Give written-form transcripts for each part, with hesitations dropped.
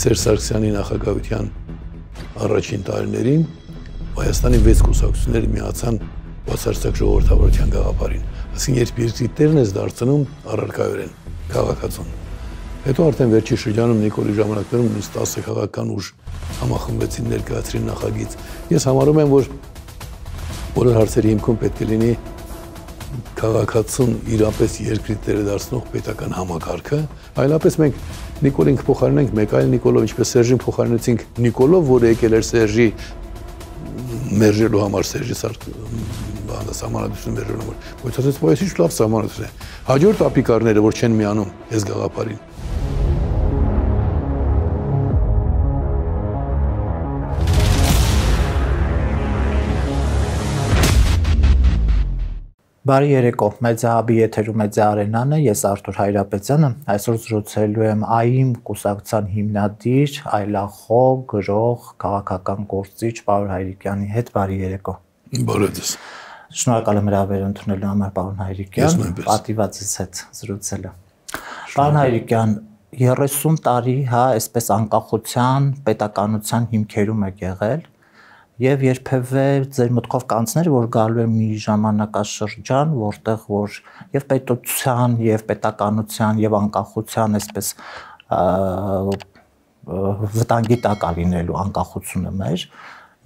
Սերժ Սարգսյանի նախագահության առաջին տարիներին Հայաստանի 6 կուսակցությունները միացան բացարձակ ժողովրդավարության գաղափարին, ասենք երբ երկրի տերն ես դարձնում առարկայորեն քաղաքացուն։ Հետո արդեն վերջի շրջանում Նիկոլի ժամանակներում նույնիսկ 10 քաղաքական ուժ համախմբեցին ներկայացրին նախագիծ։ Ես համարում եմ, որ բոլոր հարցերի հիմքում պետք է լինի քաղաքացուն իրապես երկրի տերը դարձնող պետական համակարգը, այլապես մենք Նիկոլին կփոխարինենք մեկ այլ Նիկոլով, ինչպես Սերժին փոխարինեցինք Նիկոլով, որը եկել էր Սերժի մերժելու համար, Սերժի սահմանադրությունը մերժելու համար, բայց ասեց, բայց ինչ լավ սահմանադրություն է։ Հաջորդ ապիկարները, որ չեն միանում այս գաղափարին, Բարի երեկո, մեծահաբի եթերում է Արենանը, ես Արթուր Հայրապետյանը, այսօր զրուցելու եմ ԱԻՄ կուսակցության հիմնադիր, այլախոհ, գրող, քաղաքական գործիչ Պարույր Հայրիկյանի հետ։ Բարի երեկո։ Բարոյս։ Շնորհակալ եմ հրավերը ընդունելու համար, պարոն Հայրիկյան, պատիվացիս հետ զրուցելը։ Պարոն Հայրիկյան, 30 տարի, հա, այսպես անկախության, պետականության հիմքերում եք եղել։ Եվ երբևէ ձեր մտքով կանցներ, որ գալու է մի ժամանակաշրջան, որտեղ որ եւ պետության, եւ պետականության, եւ անկախության այսպես վտանգի տակ լինելու անկախությունը մեր,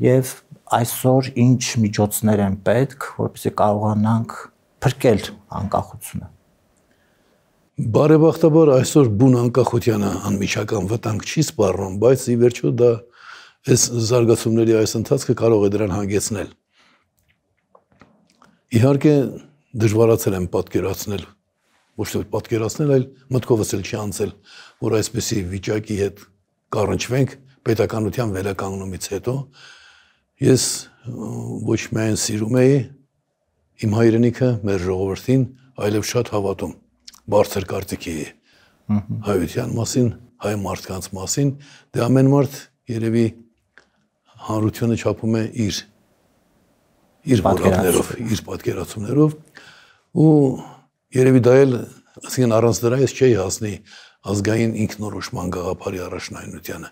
եւ այսօր ինչ միջոցներ են պետք, որպեսզի կարողանանք փրկել անկախությունը։ Բարեբախտաբար այսօր բուն անկախությանը անմիջական վտանգ չի սպառնում, բայց ի վերջո դա այս զարգացումների այս ընթացքը կարող է դրան հանգեցնել։ Իհարկե դժվարացել եմ պատկերացնել, ոչ թե պատկերացնել, այլ մտքովս էլ չի անցել, որ այսպիսի վիճակի հետ կառնչվենք պետականության վերականգնումից հետո։ Ես ոչ միայն սիրում էի իմ հայրենիքը, մեր ժողովրդին, այլև շատ հավատում բարձր կարծիքի հայության մասին, հայ մարդկանց մասին, դե ամեն մարդ երևի հանրությունը չափում է իր որակներով, իր պատկերացումներով, ու երևի դա էլ, ասենք առանց դրա ես չէի հասնի ազգային ինքնորոշման գաղափարի առաջնայնությանը։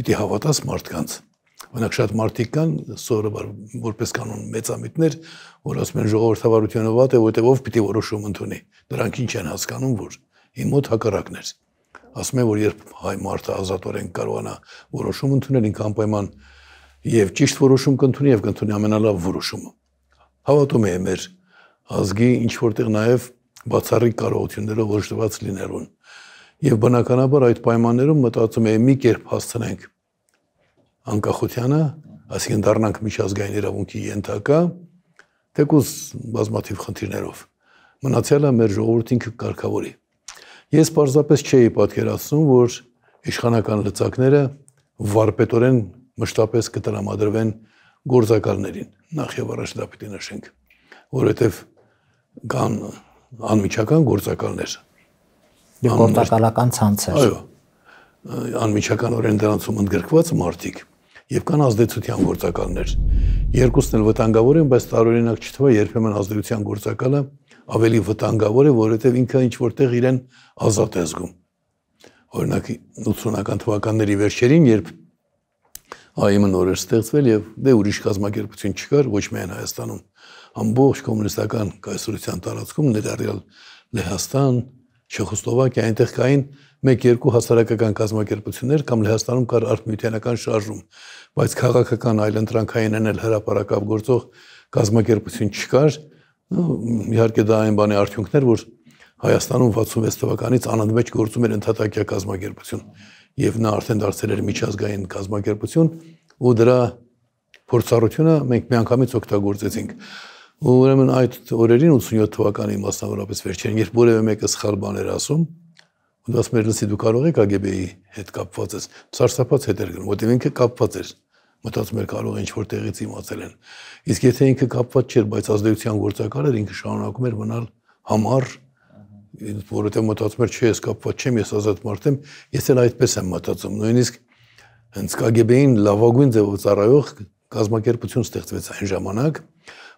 Պիտի հավատաս մարդկանց։ Օրինակ շատ մարդիկ կան, սովորաբար որպես կանոն մեծամիտներ, որ ասում են ժողովրդավարությունը վատ է, որտեղ ով պիտի որոշում ընդունի։ Դրանք ինչ են հասկանում, որ իմ մոտ հակառակն է։ Ասում են, որ երբ հայ մարդը ազատորեն կարողանա որոշում ընդունել, ինքն անպայման և ճիշտ որոշում կընդունի և կընդունի ամենալավ որոշումը։ Հավատում եմ մեր ազգի ինչ-որ տեղ նաև բացառիկ կարողություններով օժտված լինելուն։ Եվ բնականաբար այդ պայմաններում մտածում եմ մի կերպ հասցնենք անկախությանը, այսինքն դառնանք միջազգային իրավունքի ենթակա, թեկուզ բազմաթիվ խնդիրներով։ Մնացյալը մեր ժողովուրդն ինքը կարգավորի։ Ես պարզապես չէի պատկերացնում, որ իշխանական լծակները վարպետորեն մշտապես կտրամադրվեն գործակալներին, նախ և առաջ դա պիտի նշենք, որովհետև կան անմիջական գործակալներ։ Գործակալական ցանցեր։ Այո, անմիջականորեն դրանցում ընդգրկված մարդիկ և կան ազդեցության գործակալներ։ Երկուսն էլ վտանգավոր են, բայց տարօրինակ չթվա, երբեմն ազդեցության գործակալը ավելի վտանգավոր է, որովհետև ինքը ինչ-որ տեղ իրեն ազատ է զգում։ Օրինակ 80-ական թվականների վերջերին, երբ ԱԻՄ-ն նոր էր ստեղծվել և դե ուրիշ կազմակերպություն չկար, ոչ միայն Հայաստանում, ամբողջ կոմունիստական կայսրության տարածքում, ներառյալ Լեհաստան, Չեխոսլովակիա, այնտեղ կային 1-2 հասարակական կազմակերպություններ կամ Լեհաստանում կար արևմտյան շարժում, բայց քաղաքական այլընտրանքային էլ հրապարակավ գործող կազմակերպություն չկար։ Իհարկե դա այն բանի արդյունքն էր, որ Հայաստանում 66 թվականից անընդմեջ գործում էր ընդհատակյա կազմակերպություն։ Եվ նա արդեն դարձել էր միջազգային կազմակերպություն, ու դրա փորձառությունը մենք միանգամից օգտագործեցինք։ Ու ուրեմն այդ օրերին 87 թվականի մասնավորապես վերջերին, երբ որևէ մեկը սխալ բան էր ասում, ու ասում էր, լսի, դու կարող ես KGB-ի հետ կապված ես, սարսափած հետ էր գնում, որտեղ ինքը կապված էր, մտածում էր կարող է ինչ-որ տեղից իմացել են։ Իսկ եթե ինքը կապված չէր, բայց ազդեցության գործակալ էր, ինքը շարունակում էր մնալ համառ, որովհետև մտածում էր, չէ, ես կապված չեմ, ես ազատ մարդ եմ, ես էլ այդպես եմ մտածում։ Նույնիսկ հենց KGB-ին լավագույն ձևով ծառայող կազմակերպություն ստեղծվեց այն ժամանակ,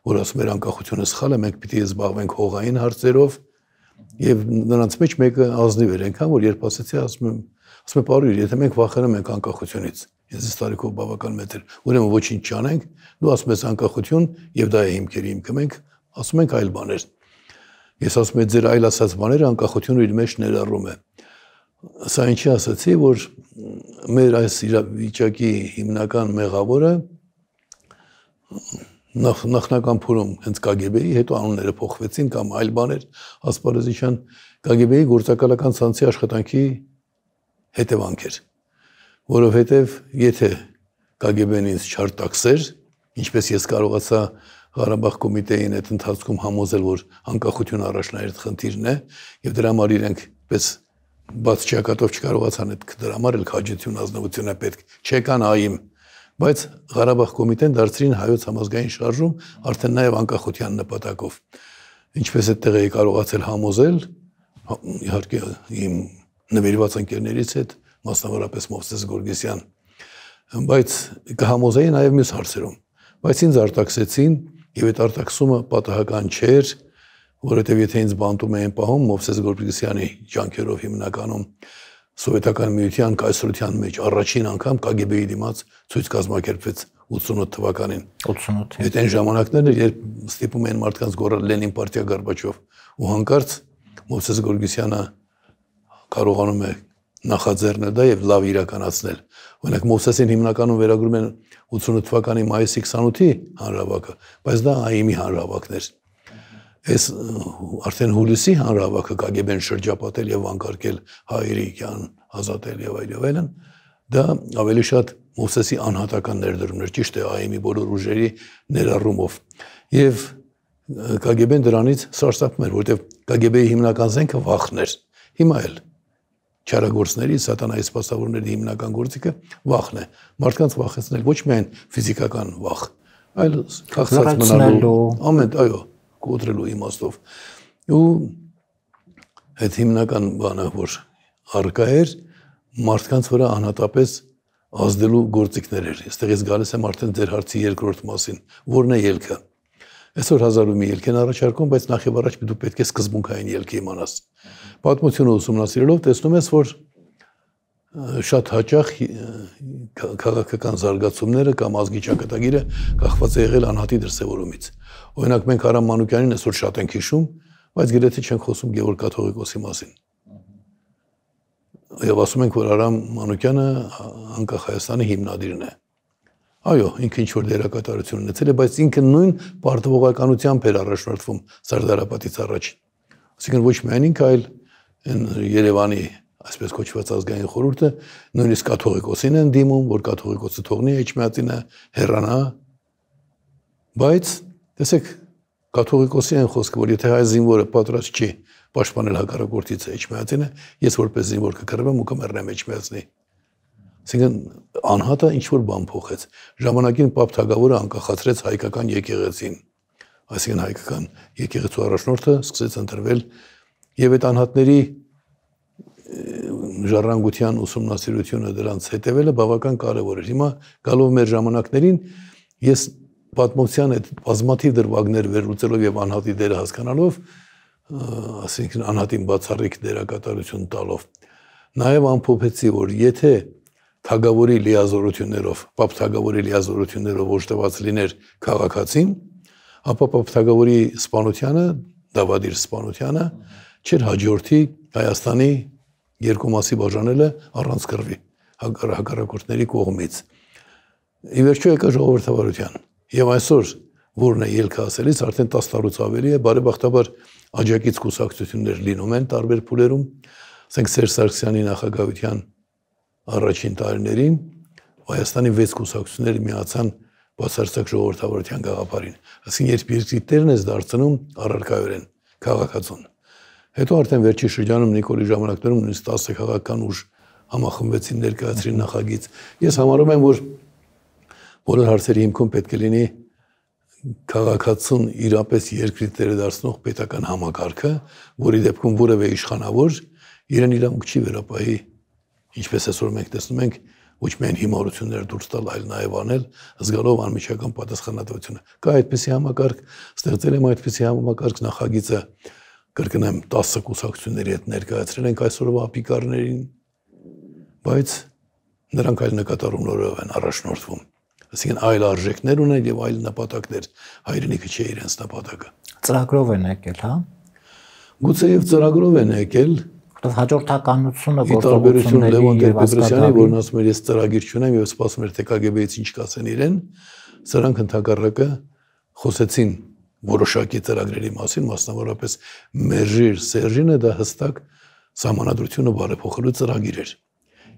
որ ասում էր անկախությունը սխալ է, մենք պիտի զբաղվենք հողային հարցերով, և նրանց մեջ մեկը ազնիվ էր, այնքան որ երբ ասեցի, ասում Ասում է Պարույր, եթե մենք վախենում ենք անկախությունից, ինձ տարիքով բավական մեծ էր, ուրեմն ոչինչ չանենք, դու ասում ես անկախություն եւ դա է հիմքերի հիմքը, մենք ասում ենք այլ բաներ։ Ես ասում եմ ձեր այլ ասած բաները անկախությունը իր մեջ ներառում է։ Սա ինչի ասացի, որ մեր այս իրավիճակի հիմնական մեղավորը նախնական փուլում հենց KGB-ի, հետո անունները փոխվեցին կամ այլ բաներ ասպարեզիչան, KGB-ի գործակալական ցանցի աշխատանքի հետևանք էր, որովհետև եթե KGB-ն ինձ չարտաքսեր, ինչպես ես կարողացա Ղարաբաղ կոմիտեին այդ ընթացքում համոզել, որ անկախություն առաջնահերթ խնդիրն է եւ դրա համար իրենք պես Բաց չակատով չկարողացան այդ դրա համար էլ քաջություն ազնվությունը պետք չեկան այիմ, բայց Ղարաբաղ կոմիտեն դարձրին հայոց համազգային շարժում արդեն նաև անկախության նպատակով։ Ինչպես այդտեղ էի կարողացել համոզել, իհարկե իմ նվիրված ընկերներից հետ, մասնավորապես Մովսես Գորգեսյան, բայց կհամոզեի նաև մյուս հարցերում, բայց ինձ արտաքսեցին եւ այդ արտաքսումը պատահական չէր, որովհետև եթե ինձ բանտում էին պահում Մովսես Գորգեսյանի ջանքերով հիմնականում սովետական միության կայսրության մեջ առաջին անգամ KGB-ի դիմաց ցույց կազմակերպվեց 88 թվականին։ 88։ Այդ այն ժամանակներն էր, երբ ստիպում էին մարդկանց գոռալ Լենին պարտիա Գորբաչով, ու հանկարծ Մովսես Գորգեսյանը կարողանում է նախաձեռնել դա եւ լավ իրականացնել։ Օրինակ Մովսեսին հիմնականում վերագրում են 88 թվականի մայիսի 28-ի հանրահավաքը, բայց դա ԱԻՄ-ի հանրահավաքն էր։ Ես արդեն հուլիսի հանրահավաքը KGB-ն շրջապատել եւ վանկարկել Հայրիկյան, ազատել եւ այլն, դա ավելի շատ Մովսեսի անհատական ներդրումներ, ճիշտ է, ԱԻՄ-ի բոլոր ուժերի ներառումով։ Եվ KGB-ն դրանից սարսափում էր, որտեղ KGB-ի հիմնական զենքը վախն էր։ Հիմա էլ չարագործների, սատանայի սպասավորների հիմնական գործիքը վախն է։ Մարդկանց վախեցնել ոչ միայն ֆիզիկական վախ, այլ քաղցած մնալու ամեն, այո, կոտրելու իմաստով։ Ու այդ հիմնական բանը, որ առկա էր, մարդկանց վրա անհատապես ազդելու գործիքներ էր։ Այստեղից գալիս եմ արդեն ձեր հարցի երկրորդ մասին, որն է ելքը։ Այսօր 1000 ելք են առաջարկում, բայց նախև առաջ դու պետք է սկզբունքային ելքը իմանաս։ Պատմությունը ուսումնասիրելով տեսնում ես, որ շատ հաճախ քաղաքական զարգացումները կամ ազգի ճակատագիրը կախված է եղել անհատի դրսևորումից։ Օրինակ մենք Արամ Մանուկյանին այսօր շատ ենք հիշում, բայց գրեթե չենք խոսում Գևորգ Կաթողիկոսի մասին։ Եվ ասում ենք, որ Արամ Մանուկյանը անկախ Հայաստանի հիմնադիրն է։ Այո, ինքը ինչ որ դերակատարություն ունեցել է, բայց ինքը նույն պարտվողականությամբ էր առաջնորդվում Զարդարապատից առաջ։ Այսինքն ոչ միայն ինքը, այլ Երևանի այսպես կոչված ազգային խորհուրդը նույնիսկ կաթողիկոսին են դիմում, որ կաթողիկոսը թողնի Էչմիածինը, հեռանա, բայց տեսեք կաթողիկոսի են խոսքը, որ եթե հայ զինվորը պատրաստ չի պաշտպանել հակառակորդից Էչմիածինը, ես որպես զինվոր կկռվեմ ու կմեռնեմ Էչմիածնի։ Այսինքն անհատը ինչ որ բան փոխեց։ Ժամանակին Պապ Թագավորը անկախացրեց հայկական եկեղեցին, այսինքն հայկական եկեղեցու առաջնորդը սկսեց ընտրվել եւ այդ անհատների ժառանգության ուսումնասիրությունը դրանց հետևելը բավական կարևոր էր։ Հիմա գալով մեր ժամանակներին ես պատմության այդ բազմաթիվ դրվագներ վերլուծելով եւ անհատի դերը հասկանալով, ասենք անհատին բացառիկ դերակատարություն տալով, նաեւ ամփոփեցի, որ եթե թագավորի լիազորություններով, Պապ Թագավորի լիազորություններով ոչտված լիներ քաղաքացին, ապա Պապ Թագավորի սպանությունը, դավադիր սպանությունը չէր հաջորդի Հայաստանի երկու մասի բաժանելը առանց կռվի հակառակորդների կողմից։ Ի վերջո եկա ժողովրդավարության։ Եվ այսօր որն է ելքը ասելիս արդեն 10 տարուց ավելի է, բարեբախտաբար աջակից կուսակցություններ լինում են տարբեր փուլերում, ասենք Սերժ Սարգսյանի նախագահության առաջին տարիներին Հայաստանի 6 կուսակցություններ միացան բացարձակ ժողովրդավարության գաղափարին։ Այսինքն երբ երկրի տերն ես դարձնում առարկայորեն քաղաքացուն։ Հետո արդեն վերջի շրջանում Նիկոլի ժամանակներում նույնիսկ 10 քաղաքական ուժ համախմբվեցին ներկայացրին նախագիծ։ Ես համարում եմ, որ բոլոր հարցերի հիմքում պետք է լինի քաղաքացուն իրապես երկրի տերը դարձնող պետական համակարգը, որի դեպքում որևէ իշխանավոր իրեն իրավունք չի վերապահի, ինչպես այսօր մենք տեսնում ենք, ոչ միայն հիմարություններ դուրս տալ, այլ նաև անել զգալով անմիջական պատասխանատվությունը։ Կա այդպիսի համակարգ, ստեղծել եմ այդպիսի համակարգ, նախագիծը կրկնեմ 10 կուսակցությունների հետ ներկայացրել ենք այսօրվա ապիկարներին, Բայց նրանք այլ նկատառումներով են առաջնորդվում։ Այսինքն այլ արժեքներ ունեն եւ այլ նպատակներ, հայրենիքը չէ իրենց նպատակը։ Ծրագրով են եկել, հա։ Գուցե եւ ծրագրով են եկել։ Հաջորդականությունը գործողությունների եւ Պետրոսյանի, որն ասում էր ես ծրագիր չունեմ եւ սպասում էր թե KGB-ից ինչ կասեն իրեն, սրանք ընդհակառակը խոսեցին որոշակի ծրագրերի մասին, մասնավորապես Մերժիր Սերժինը դա հստակ Սահմանադրությունը բարեփոխելու ծրագիր էր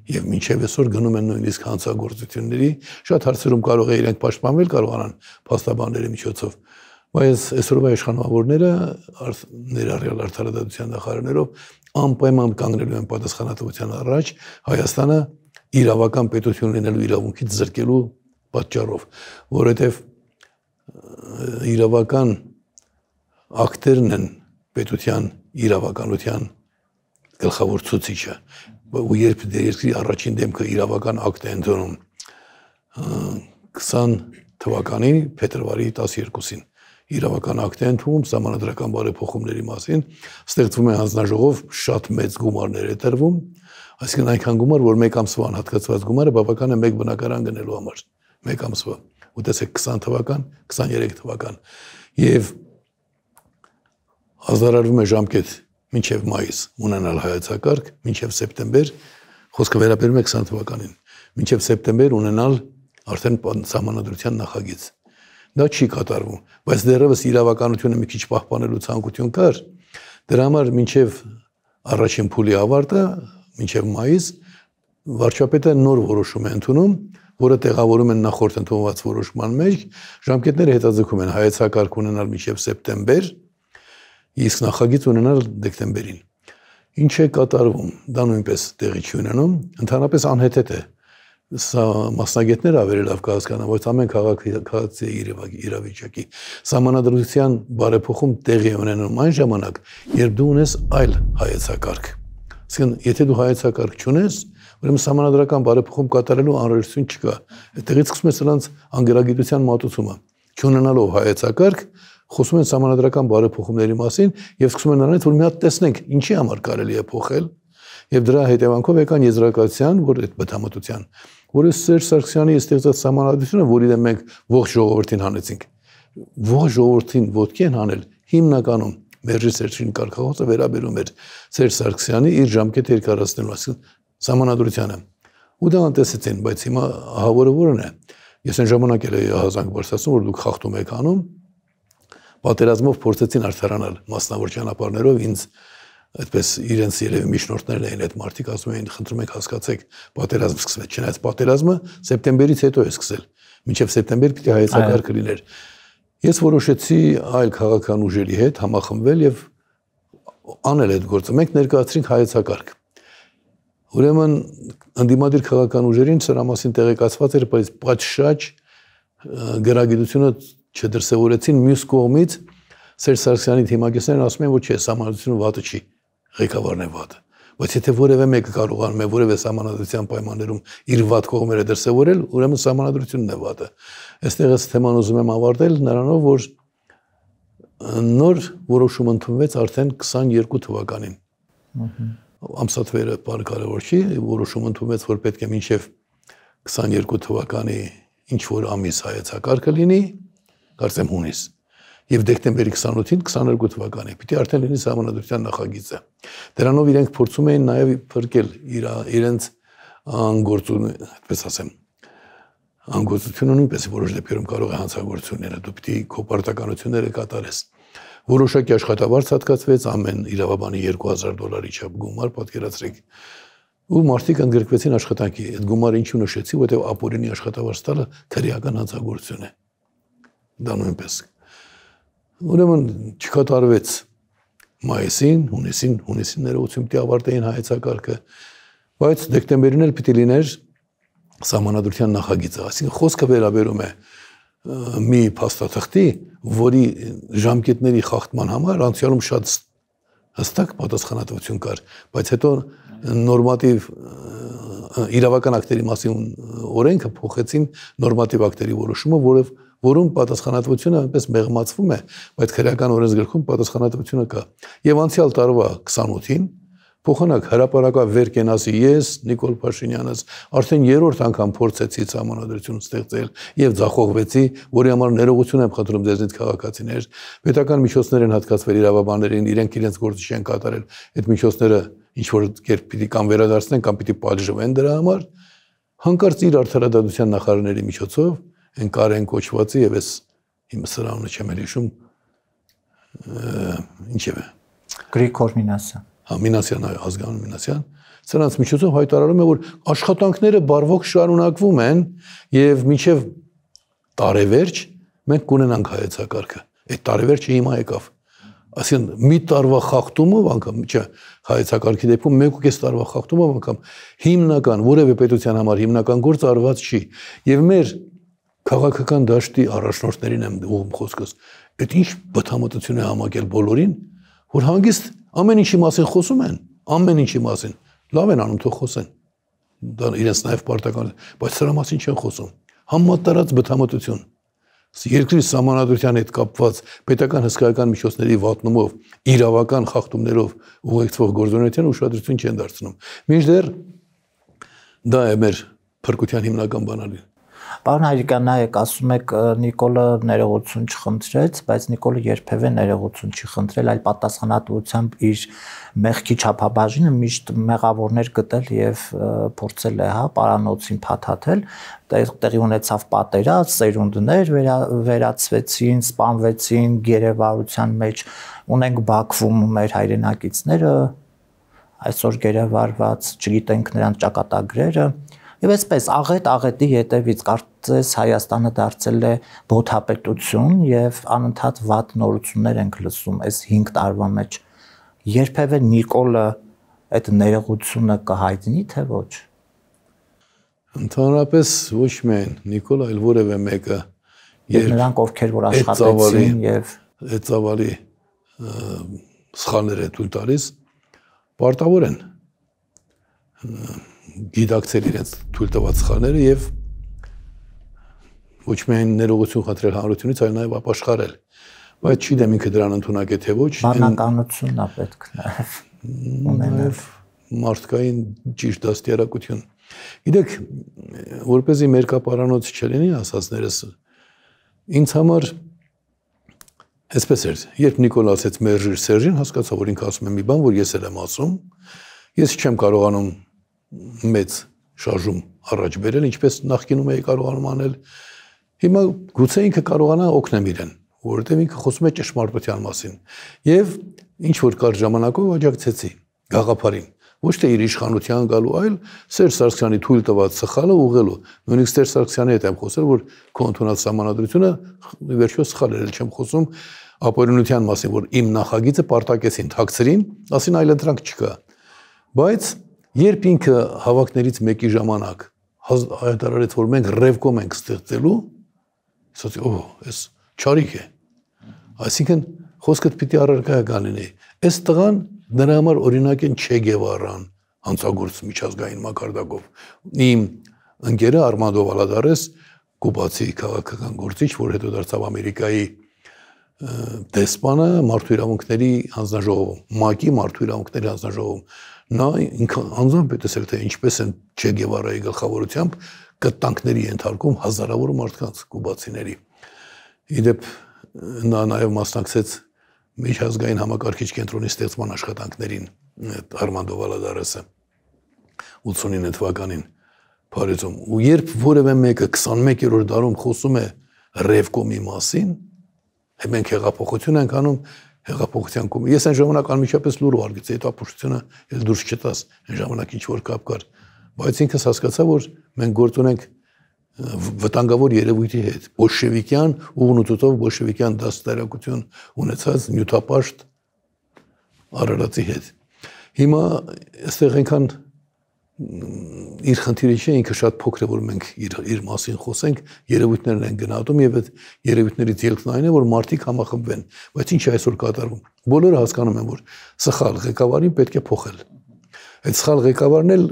եւ մինչեւ այսօր գնում են նույնիսկ հանցագործությունների շատ հարցերում կարող է իրենք պաշտպանվել կարողանան փաստաբանների միջոցով բայց այսօրվա իշխանավորները ներառյալ արդարադատության նախարարներով անպայման կանգնելու են պատասխանատվության առաջ Հայաստանը իրավական պետություն լինելու իրավունքից զրկելու պատճառով որովհետեւ իրավական ակտերն են պետության իրավականության Գլխավոր ցուցիչը, ու երբ երկրի առաջին դեմքը իրավական ակտ է ընդունում 20 թվականի փետրվարի 12-ին իրավական ակտ է ընդունում Սահմանադրական բարեփոխումների մասին, ստեղծվում է հանձնաժողով, շատ մեծ գումարներ է տրվում, այսինքն այնքան գումար, որ մեկ ամսվան հատկացված գումարը բավական է մեկ բնակարան գնելու համար, մեկ ամսվա, ու տեսեք 20 թվական, 23 թվական, եւ հազարարվում է ժամկետ Մինչև մայիս ունենալ հայեցակարգ, մինչև սեպտեմբեր, խոսքը վերաբերում է 20 թվականին, մինչև սեպտեմբեր ունենալ արդեն Սահմանադրության նախագիծ։ Դա չի կատարվում, բայց դեռևս իրավականությունը մի քիչ պահպանելու ցանկություն կար, դրա համար մինչև առաջին փուլի ավարտը, մինչև մայիս, վարչապետը նոր որոշում է ընդունում, որը տեղավորում են նախորդ ընդունված որոշման մեջ, ժամկետները հետաձգում են հայեցակարգ ունենալ մինչև սեպտեմբեր Իսկ նախագիծ ունենալ դեկտեմբերին։ Ինչ է կատարվում, դա նույնպես տեղի չի ունենում, ընդհանրապես անհետ է։ Սա մասնագետները ավելի լավ կհասկանան, որ ամեն քաղաքի իրավիճակի Սահմանադրության բարեփոխում տեղի ունենում այն ժամանակ, երբ դու ունես այլ հայեցակարգ։ Իսկ եթե դու հայեցակարգ չունես, ուրեմն Սահմանադրական բարեփոխում կատարելու անհրաժեշտություն չկա։ Այդտեղից սկսվում է սրանց անգերագիտության մատուցումը։ Չունենալով հայեցակարգ Խոսում են Սահմանադրական բարեփոխումների մասին եւ սկսում են նրանից որ մի հատ տեսնենք ինչի համար կարելի է փոխել եւ դրա հետեւանքով եկան եզրակացության որ այդ բթամտության որը Սերժ Սարգսյանի ստեղծած Սահմանադրությունը որին մենք ողջ ժողովրդին հանեցինք ողջ ժողովրդին ոտքի են հանել հիմնականում Մերժի Սերժին կարգախոսը վերաբերում էր Սերժ Սարգսյանի իր ժամկետը երկարացնելու ասած Սահմանադրությանը ու դա անտեսեցին բայց հիմա ահա որը որն է ես այն ժամանակ էլ էի հազանգ բարձրացնում որ դուք խախտում եք անում Պատերազմով փորձեցին արդարանալ մասնավոր ճանապարհներով ինձ այդպես իրենց երևի միջնորդներն էին այդ մարտիկ ասում էին խնդրում եք հասկացեք պատերազմը սկսվեց չնայած պատերազմը սեպտեմբերից հետո է սկսել մինչև սեպտեմբեր պիտի հայեցակարգը լիներ ես որոշեցի այլ քաղաքական ուժերի հետ համախմբվել եւ անել այդ գործը մենք ներկայացրինք հայեցակարգ ուրեմն անդիմադիր քաղաքական ուժերին սրա մասին տեղեկացված էր բայց պատշաճ գրագիտությունը չդրսևորեցին մյուս կողմից Սերժ Սարգսյանի թիմակիցներն ասում են որ չէ Սահմանադրությունը վատը չի ղեկավարն է վատը բայց եթե որևէ մեկը կարողանում է որևէ Սահմանադրության պայմաններում իր վատ կողմերը դրսևորել ուրեմն Սահմանադրությունն է վատը այստեղ այս թեման ուզում եմ ավարտել նրանով որ նոր որոշում ընդունվեց արդեն 22 թվականին ամսաթվերը բարգարավոր չի որոշում ընդունվեց որ պետք է մինչև 22 թվականի ինչ որ ամիս հայեցակարգը լինի Կարծեմ հունիս եւ դեկտեմբերի 28-ին 22 թվականը պիտի արդեն լինի Սահմանադրության նախագիծը դրանով իրենք փորձում էին նաեւ փրկել իրենց անգործությունը այդպես ասեմ անգործությունը նույնպես որոշ դեպքերում կարող է հանցագործությունները դու պիտի քո պարտականությունները կատարես որոշակի աշխատավարձ հատկացվեց ամեն իրավաբանի 2000 դոլարի չափ գումար պատկերացրեք ու մարդիկ ընդգրկվեցին աշխատանքի այդ գումարը ինչու նշեցի որտեղ ապօրինի աշխատավարձ տալը քրեական հանցագործություն է Դա նույնպես։ Ուրեմն չկատարվեց մայիսին, հունիսին ներողություն պիտի ավարտեին հայեցակարգը, բայց դեկտեմբերին էլ պիտի լիներ Սահմանադրության նախագիծը, այսինքն խոսքը վերաբերում է մի փաստաթղթի, որի ժամկետների խախտման համար անցյալում շատ հստակ պատասխանատվություն կար, բայց հետո նորմատիվ իրավական ակտերի մասին օրենքը փոխեցին նորմատիվ ակտերի որոշումը, որով որոնց պատասխանատվությունը այնպես մեղմացվում է, բայց քրեական օրենսգրքում պատասխանատվությունը կա։ Եվ անցյալ տարվա 28-ին Փոխանակ հրապարակավ վեր կենասի ես Նիկոլ Փաշինյանս արդեն երրորդ անգամ փորձեցի համանadrություն ստեղծել եւ ձախողվեցի, որի համար ներողություն եմ խնդրում ձեզնից քաղաքացիներ, պետական միջոցներ են հատկացվել իրավաբաններին, իրենք իրենց գործիչ են կատարել, այդ միջոցները ինչ որ կերպ պիտի կամ վերադարձնեն, կամ պիտի պատժվեն դրա համար, հանկարծ իր արդարադատության նախարարների միջոցով են կարեն կոչվածի եւ ես իմ սրանունը չեմ հիշում, ինչևէ Գրիգոր Մինասյան Մինասյան այո, ազգանուն Մինասյան, սրանց միջոցով հայտարարում է, որ աշխատանքները բարվոք շարունակվում են եւ մինչեւ տարեվերջ մենք կունենանք հայեցակարգը։ Այդ տարեվերջը հիմա եկավ։ Այսինքն մի տարվա խախտումով անգամ, չէ, հայեցակարգի դեպքում 1.5 տարվա խախտումով անգամ հիմնական որևէ պետության համար հիմնական գործ արված չի։ Եվ մեր քաղաքական դաշտի առաջնորդներին եմ ուղղում խոսքս։ Այդ ինչ բթամտություն է համակել բոլորին, որ հանգիստ ամեն ինչի մասին խոսում են, ամեն ինչի մասին, լավ են անում, թող խոսեն, դա իրենց նաև պարտական, բայց սրա մասին չեն խոսում, համատարած բթամտություն, երկրի սահմանադրության հետ կապված պետական հսկայական միջոցների վատնումով, իրավական խախտումներով ուղեկցվող գործունեության ուշադրություն չեն դարձնում, մինչդեռ դա է մեր փրկության հիմնական բանալին։ Պարոն Հայրիկյան, նայեք, ասում եք Նիկոլը ներողություն չխնդրեց, բայց Նիկոլը երբևէ ներողություն չի խնդրել, այլ պատասխանատվությամբ իր մեղքի չափաբաժինը միշտ մեղավորներ գտել եւ փորձել է, հա, պարանոցին փաթաթել, տեղի ունեցավ պատերազմ, սերունդներ վերացվեցին, սպանվեցին գերեվարության մեջ, ունենք Բաքվում մեր հայրենակիցները, այսօր գերեվարված, չգիտենք նրանց ճակատագրերը։ Եվ այսպես աղետ-աղետի հետևից կարծես Հայաստանը դարձել է բոթապետություն եւ անընդհատ վատ նորություններ ենք լսում այս 5 տարվա մեջ։ Երբևէ Նիկոլը այդ ներողությունը կհայտնի, թե ոչ։ Ընդհանրապես ոչ միայն Նիկոլ, այլ որևէ մեկը եւ նրանք ովքեր որ աշխատեցին եւ այդ ծավալի սխալները դուլ տալիս պարտավոր են գիտակցել իրենց թույլ տված սխալները եւ ոչ միայն ներողություն խնդրել հանրությունից, այլ նաեւ ապաշխարել։ Բայց չգիտեմ ինքը դրան ընդունակ է թե ոչ։ Բանականությունն է պետք նաեւ ունենալ մարդկային ճիշտ դաստիարակություն։ Գիտեք, որպեսզի մերկապարանոց չլինի, ասածներս ինձ համար այսպես էր, երբ Նիկոլ ասեց մերժիր Սերժին, հասկացա, որ ինքը ասում է մի բան, որ ես էլ եմ ասում։ Ես չեմ կարողանում մեծ շարժում առաջ բերել, ինչպես նախկինում էի կարողանում անել։ Հիմա գուցե ինքը կարողանա օգնել իրեն, որովհետև ինքը խոսում է ճշմարտության մասին։ Եվ ինչ որ կար ժամանակով աջակցեցի գաղափարին, ոչ թե իր իշխանության գալու, այլ Սերժ Սարգսյանի թույլ տված սխալը ուղղելու։ Նույնիսկ Սերժ Սարգսյանի հետ եմ խոսել, որ քո ընդունած համանadrությունը վերջերս սխալ էր, չեմ խոսում ապօրինության մասին, որ իմ նախագիծը պարտակեցին, թաքցրին, ասին այլ ընտրանք չկա։ Բայց երբ ինքը հավաքներից մեկի ժամանակ հայտարարեց, որ մենք ռևկոմ ենք ստեղծելու, ասացի, օհ, այս չարիք է։ Այսինքն խոսքդ պիտի առարկայական լինի։ Այս տղան նրա համար օրինակ են Չէ Գևարան, հանցագործ միջազգային մակարդակով։ Իմ ընկերը Արմանդո Վալադարես, կուբացի քաղաքական գործիչ, որ հետո դարձավ Ամերիկայի դեսպանը մարդու իրավունքների հանձնաժողովում, ՄԱԿ-ի մարդու իրավունքների հանձնաժողովում։ Նա ինքը անձամբ պետք է թե ինչպես են Չէ Գևարայի գլխավորությամբ կտանքների ենթարկում հազարավոր մարդկանց կուբացիների։ Իդեպ նա նաև մասնակցեց միջազգային համակարգիչ կենտրոնի ստեղծման աշխատանքներին Արմանդո Վալադարեսը 89 թվականին Փարիզում։ Ու երբ որևէ մեկը 21-րդ դարում խոսում է ռևկոմի մասին, մենք հեղափոխություն ենք անում, հեղափոխության կողմից։ Ես այն ժամանակ անմիջապես լուրը արգեցի, այդ ապուշտությունը ես դուրս չտաս, այն ժամանակ ինչ որ կապ կար, բայց ինքս հասկացա, որ մենք գործ ունենք վտանգավոր երևույթի հետ, բոլշևիկյան ուղղությունով բոլշևիկյան դաստիարակություն ունեցած նյութապաշտ Արարատի հետ։ Հիմա այստեղ այնքան իր խնդիրը չէ, ինքը շատ փոքր է, որ մենք իր մասին խոսենք, երևույթներն են գնահատում եւ այդ երևույթներից ելքն այն է, որ մարդիկ համախմբվեն, բայց ինչ է այսօր կատարվում։ Բոլորը հասկանում են, որ սխալ ղեկավարին պետք է փոխել։ Այդ սխալ ղեկավարն էլ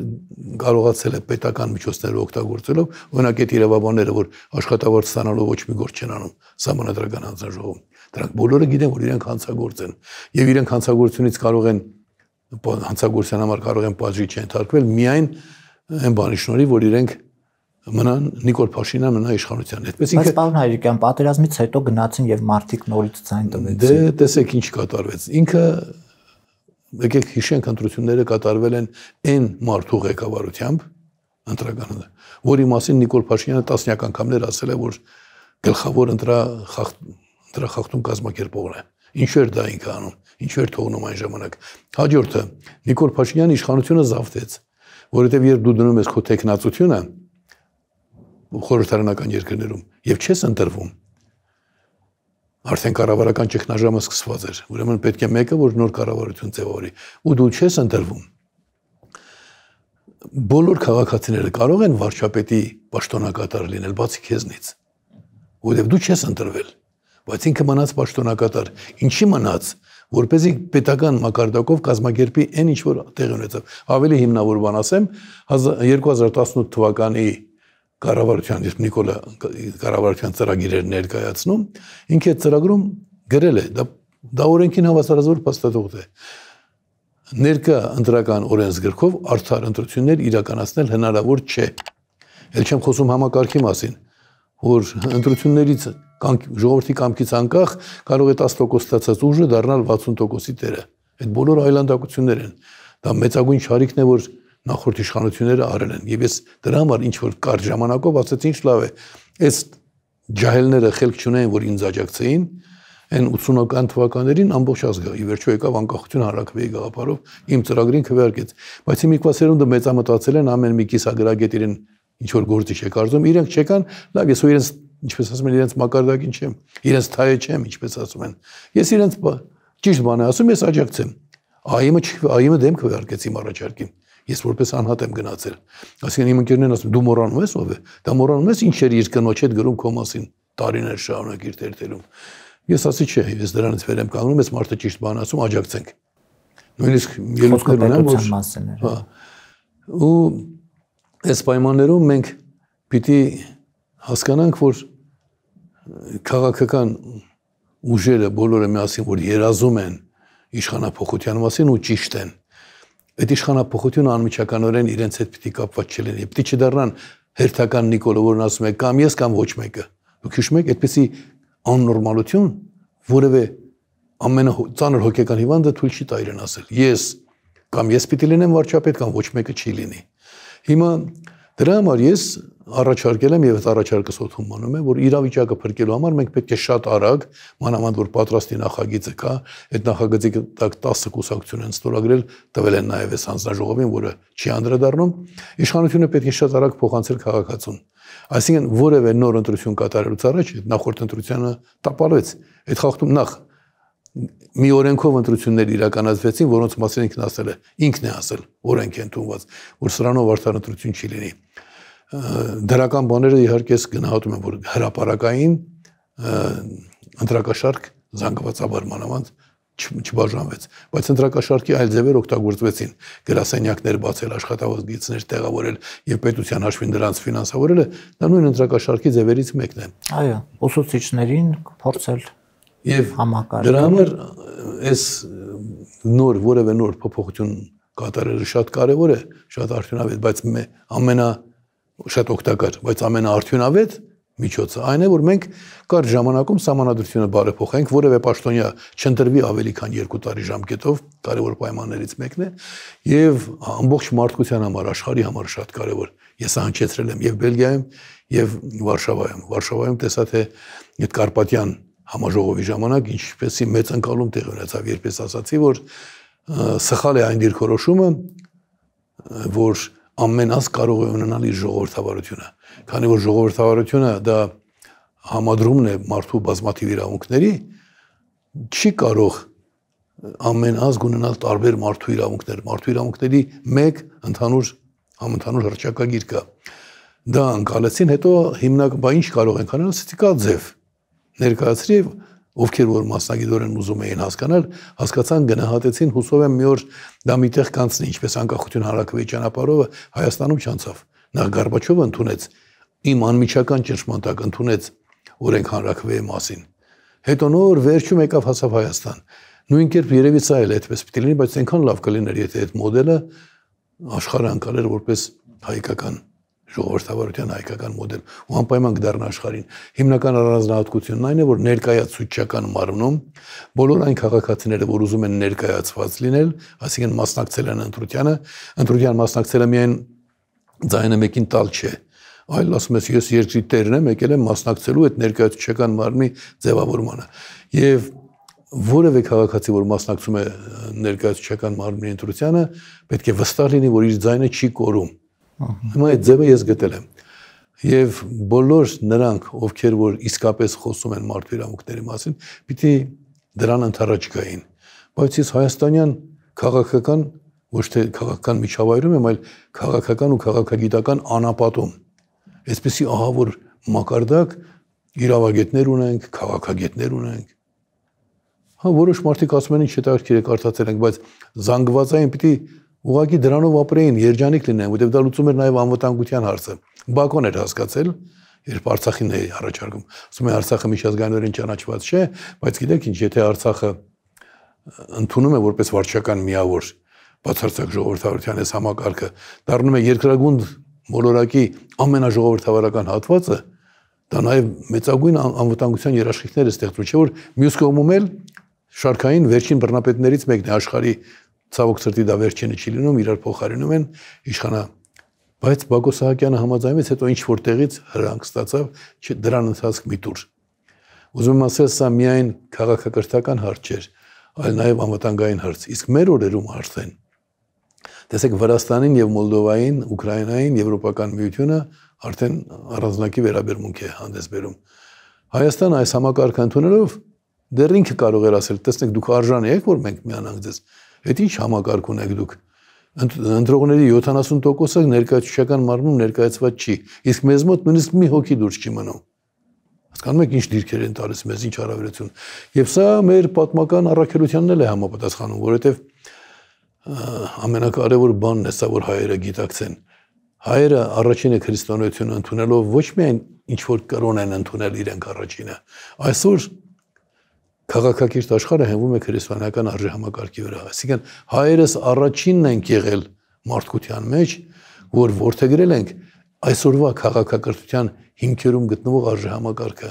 կարողացել է պետական միջոցները օգտագործելով, օրինակ այդ իրավաբանները, որ աշխատավարձ ստանալով ոչ մի գործ չեն անում, համանդրական հանձնաժողովում։ Դրանք բոլորը գիտեն, որ իրենք հանցագործ են եւ իրենք հանցագործությունից կարող են Հանցագործյան համար կարող են պատժի չեն թարգվել, միայն այն բանի շնորհիվ, որ իրենք մնան Նիկոլ Փաշինյան մնա իշխանության հետ։ Բայց պարոն Հայրիկյան, պատերազմից հետո գնացին եւ մարտիկ նորից ցայն տվեցին։ Դե տեսեք ինչ կատարվեց։ Ինքը եկեք հիշենք ընտրությունները կատարվել են այն մարտու ղեկավարությամբ, ընտրականը, որի մասին Նիկոլ Փաշինյանը տասնյակ անգամներ ասել է, որ գլխավոր ընտրախախտում կազմակերպողն է։ Ինչու էր դա ինքը անում, ինչու էր թողնում այն ժամանակ։ Հաջորդը Նիկոլ Փաշինյանը իշխանությունը զավթեց, որովհետև երբ դու դնում ես քո տեխնացությունը խորհրդարանական երկրներում եւ չես ընտրվում, արդեն կառավարական ճգնաժամը սկսված էր, ուրեմն պետք է մեկը, որ նոր կառավարություն ձևավորի, ու դու չես ընտրվում։ Բոլոր քաղաքացիները կարող են վարչապետի պաշտոնակատար լինել, բացի քեզնից, որովհետև դու չես ընտրվել։ Բայց ինքը մնաց պաշտոնակատար, ինչի մնաց, որպեսզի պետական մակարդակով կազմակերպի այն ինչ որ տեղի ունեցավ։ Ավելի հիմնավոր բան ասեմ, 2018 թվականի կառավարության, երբ Նիկոլը կառավարության ծրագիր էր ներկայացնում, ինքը այդ ծրագրում գրել է, դա օրենքին հավասարազոր փաստաթուղթ է, ներկա ընտրական օրենսգրքով արդար ընտրություններ իրականացնել հնարավոր չէ։ Էլ չեմ խոսում համակարգի մասին, որ ընտրություններից ժողովրդի կամքից անկախ կարող է 10% ստացած ուժը դառնալ 60%-ի տերը։ Այդ բոլոր այլանդակություններ են։ Դա մեծագույն շարիկն է, որ նախորդ իշխանությունները արել են։ Եվ ես դրա համար ինչ որ կարճ ժամանակով ասեցի, ինչ լավ է, այս ջահելները խելք չունեն, որ ինձ աջակցեին, այն 80-ական թվականներին ամբողջ ազգը ի վերջո եկավ անկախություն հանրաքվեի գաղափարով, իմ ծրագրին քվեարկեց։ Բայց իմ իկվասերունդը մեծամտածել են, ամեն մի կիսագրագետ իրեն ինչ որ գործի չէ կարծում, իրենք չեկան, լավ, ես ու իրենց ինչպես ասում են, իրենց մակարդակին չեմ, իրենց թայը չեմ, ինչպես ասում են։ Ես իրենց ճիշտ բան եմ ասում, ես աջակցեմ։ Ա.Մ-ը դեմ քվեարկեց իմ առաջարկին։ Ես որպես անհատ եմ գնացել։ Այսինքն իմ ընկերներն ասում, դու մոռանում ես ով է։ Դա մոռանում ես ինչ էր իր կնոջ հետ գրում քո մասին տարիներ շարունակ իր դերտերում։ Ես ասի չէ, ես դրանից վեր եմ կանգնում, ես մարդը ճիշտ բան ասում, աջակցենք։ Նույնիսկ ելույթներ ունեմ, որ մասին էր։ Հա։ Ու այս պայմաններում մենք պիտի հասկանանք, որ քաղաքական ուժերը բոլորը միասին, որ երազում են իշխանափոխության մասին ու ճիշտ են, այդ իշխանափոխությունը անմիջականորեն իրենց հետ պիտի կապված չլինի, պիտի չդառնան հերթական Նիկոլը, որն ասում է կամ ես կամ ոչ մեկը։ Դուք հիշում եք այդպիսի աննորմալություն, որևէ ամենածանր հոգեկան հիվանդը թույլ չի տա իրեն ասել, ես կամ ես պիտի լինեմ վարչապետ կամ ոչ մեկը չի լինի։ Հիմա դրա համար ես առաջարկել եմ եւ այդ առաջարկս օդում մնում է, որ իրավիճակը փրկելու համար մենք պետք է շատ արագ, մանավանդ որ պատրաստի նախագիծը կա, այդ նախագծի տակ 10 կուսակցություն են ստորագրել, տվել են նաեւ այս հանձնաժողովին, որը չի անդրադառնում, իշխանությունը պետք է շատ արագ փոխանցել քաղաքացուն։ Այսինքն որևէ նոր ընտրություն կատարելուց առաջ այդ նախորդ ընտրությունը տապալվեց։ Այդ խախտում նախ մի օրենքով ընտրություններ իրականացվեցին, որոնց մասին ինքն ասել է, ինքն է ասել, օրենք է ընդունված, որ սրանով արդար ընտրություն չի լինի։ Դրական բաները իհարկե ես գնահատում եմ, որ հրապարակային ընտրակաշարք զանգվածաբար մանավանդ չբաժանվեց, բայց ընտրակաշարքի այլ ձևեր օգտագործվեցին, գրասենյակներ բացել, աշխատավարձակիցներ տեղավորել եւ պետության հաշվին դրանց ֆինանսավորելը դա նույն ընտրակաշարքի ձևերից մեկն է։ Այո, ուսուցիչներին փորձել եւ համակարգել։ Դրա համար այս նոր որևէ նոր փոփոխություն կատարելը շատ կարեւոր է, շատ արդյունավետ, բայց շատ օգտակար, բայց ամենաարդյունավետ միջոցը այն է, որ մենք կարճ ժամանակում համանadrությունը բարեփոխենք, որևէ պաշտոնյա չընտրվի ավելի քան 2 տարի ժամկետով, կարևոր պայմաններից մեկն է, եւ ամբողջ մարդկության համար, աշխարհի համար շատ կարևոր։ Ես հնչեցրել եմ եւ Բելգիայում, եւ Վարշավայում։ Վարշավայում տեսա թե այդ Կարպատյան համաժողովի ժամանակ ինչպեսի մեծ անկալում տեղի ունեցավ, երբ ես ասացի, որ սխալ է այն դիրքորոշումը, որ ամեն ազգ կարող է ունենալ իր ժողովրդավարությունը, քանի որ ժողովրդավարությունը դա համադրումն է մարդու բազմաթիվ իրավունքների, չի կարող ամեն ազգ ունենալ տարբեր մարդու իրավունքներ, մարդու իրավունքների մեկ ընդհանուր համընդհանուր հռչակագիր կա։ Դա անցալեցին, հետո հիմնական բան ինչ կարող ենք անել, ասեցի կա ձև։ Ներկայացրի, ովքեր որ մասնագիտորեն ուզում էին հասկանալ, հասկացան, գնահատեցին, հուսով եմ մի օր դա միտեղ կանցնի, ինչպես անկախություն հանրաքվեի ճանապարհը Հայաստանում չանցավ։ Նախ Գարբաչովը ընդունեց, իմ անմիջական ճնշման տակ ընդունեց օրենք հանրաքվեի մասին։ Հետո նոր վերջում եկավ հասավ Հայաստան։ Nu închirp երևի սա էլ այդպես պիտի լինի, բայց այնքան լավ կլիներ, եթե այդ մոդելը աշխարհ անցալեր որպես հայկական ժողովրդավարության հայկական մոդել, ու անպայման կդառնա աշխարհին։ Հիմնական առանձնահատկությունն այն է, որ ներկայացուցչական մարմնում բոլոր այն քաղաքացիները, որ ուզում են ներկայացված լինել, այսինքն մասնակցել են ընտրությանը, ընտրության մասնակցելը միայն ձայնը մեկին տալ չէ, այլ ասում ես ես երկրի տերն եմ, եկել եմ մասնակցելու այդ ներկայացուցչական մարմնի ձևավորմանը։ Եվ որևէ քաղաքացի, որ մասնակցում է ներկայացուցչական մարմնի ընտրությանը, պետք է վստահ լինի, որ իր ձայնը չի կորում։ Հիմա այդ ձևը ես գտել եմ։ Եվ բոլոր նրանք, ովքեր որ իսկապես խոսում են մարդու իրավունքների մասին, պիտի դրան ընդառաջ գային։ Բայց ես հայաստանյան քաղաքական, ոչ թե քաղաքական միջավայրում եմ, այլ քաղաքական ու քաղաքագիտական անապատում։ Այսպիսի ահավոր մակարդակ իրավագետներ ունենք, քաղաքագետներ ունենք։ Հա, որոշ մարդիկ ասում են, ինչ հետաքրքիր է կարդացել ենք, բայց զանգվածային պիտի ուղղակի դրանով ապրեին, երջանիկ լինեն, որտեղ դա լուծում էր նաև անվտանգության հարցը։ Բաքոն էր հասկացել, երբ Արցախին է առաջարկում։ Ասում է Արցախը միջազգայինորեն ճանաչված չէ, բայց գիտեք ինչ, եթե Արցախը ընդունում է որպես վարչական միավոր բացարձակ ժողովրդավարության այս համակարգը, դառնում է երկրագունդ մոլորակի ամենաժողովրդավարական հատվածը, դա նաև մեծագույն անվտանգության երաշխիքներ է ստեղծում, չէ՞ որ մյուս կողմում էլ շարքային վերջին բռնապետներից մեկն է աշխարհի, ցավոք սրտի դա վերջինը չի լինում, իրար փոխարինում են իշխանա, բայց Բակո Սահակյանը համաձայնվեց, հետո ինչ որ տեղից հրանք ստացավ, դրան ընթացք մի տուր։ Ուզում եմ ասել, սա միայն քաղաքակրթական հարց չէր, այլ նաև անվտանգային հարց։ Իսկ մեր օրերում արդեն տեսեք Վրաստանին եւ Մոլդովային, Ուկրաինային, Եվրոպական միությունը արդեն առանձնակի վերաբերմունք է հանդես բերում։ Հայաստանը այս համակարգ ընդունելով դեռ ինքը կարող էր ասել, տեսնեք դուք արժանի եք, որ մենք միանանք ձեզ։ Այդ ի՞նչ համակարգ ունեք դուք։ Ընտրողների 70%-ը ներկայացուցչական մարմնում ներկայացված չի, իսկ մեզ մոտ նույնիսկ մի հոգի դուրս չի մնում։ Հասկանում եք ինչ դիրքեր են տալիս մեզ, ինչ հարաբերություն։ Եվ սա մեր պատմական առաքելությանն էլ է համապատասխանում, որովհետև ամենակարևոր բանն է սա, որ հայերը գիտակցեն։ Հայերը առաջինը քրիստոնեությունը ընդունելով ոչ միայն ինչ որ կրոն են ընդունել իրենք առաջինը, այսօր քաղաքակիրթ աշխարհը հենվում է քրիստոնեական արժեհամակարգի վրա, այսինքն հայերս առաջինն ենք եղել մարդկության մեջ, որ որդեգրել ենք այսօրվա քաղաքակրթության հիմքերում գտնվող արժեհամակարգը,